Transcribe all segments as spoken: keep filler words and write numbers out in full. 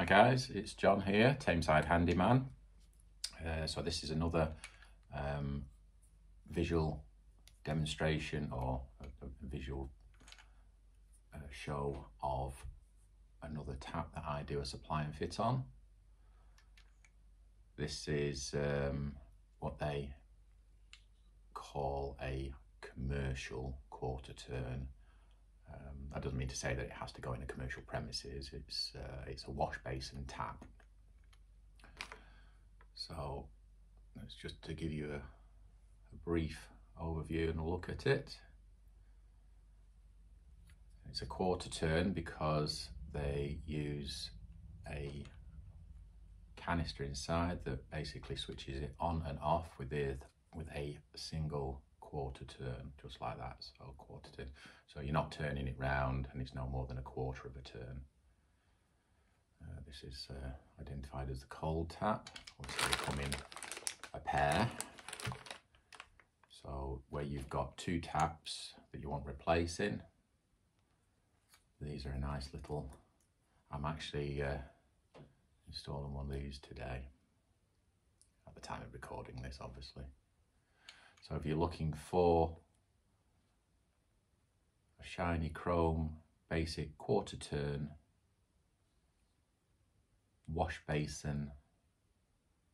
Hi guys, it's John here, Tameside Handyman. Uh, so this is another um, visual demonstration or a, a visual uh, show of another tap that I do a supply and fit on. This is um, what they call a commercial quarter turn. Um, that doesn't mean to say that it has to go in a commercial premises. It's uh, it's a wash basin tap. So that's just to give you a, a brief overview and a look at it. It's a quarter turn because they use a canister inside that basically switches it on and off with the, with a single quarter turn, just like that. So quarter turn. So you're not turning it round, and it's no more than a quarter of a turn. Uh, this is uh, identified as the cold tap, which will come in a pair. So where you've got two taps that you want replacing, these are a nice little. I'm actually uh, installing one of these today. At the time of recording this, obviously. So if you're looking for a shiny chrome basic quarter turn wash basin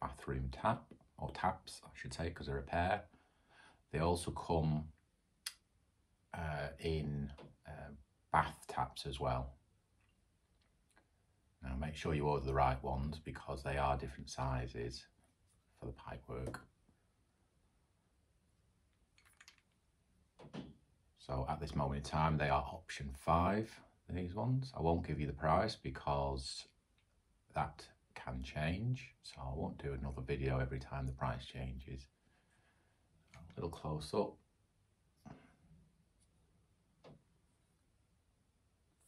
bathroom tap, or taps I should say, because they're a pair. They also come uh, in uh, bath taps as well. Now make sure you order the right ones because they are different sizes for the pipe work. So at this moment in time, they are option five, these ones. I won't give you the price because that can change. So I won't do another video every time the price changes. A little close up.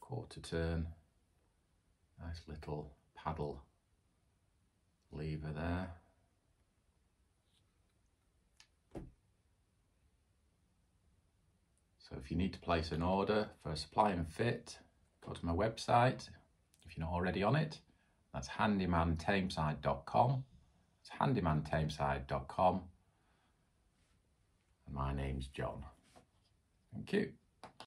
Quarter turn. Nice little paddle lever there. So if you need to place an order for supply and fit, go to my website, if you're not already on it. That's handyman tameside dot com. It's handyman tameside dot com. And my name's John. Thank you.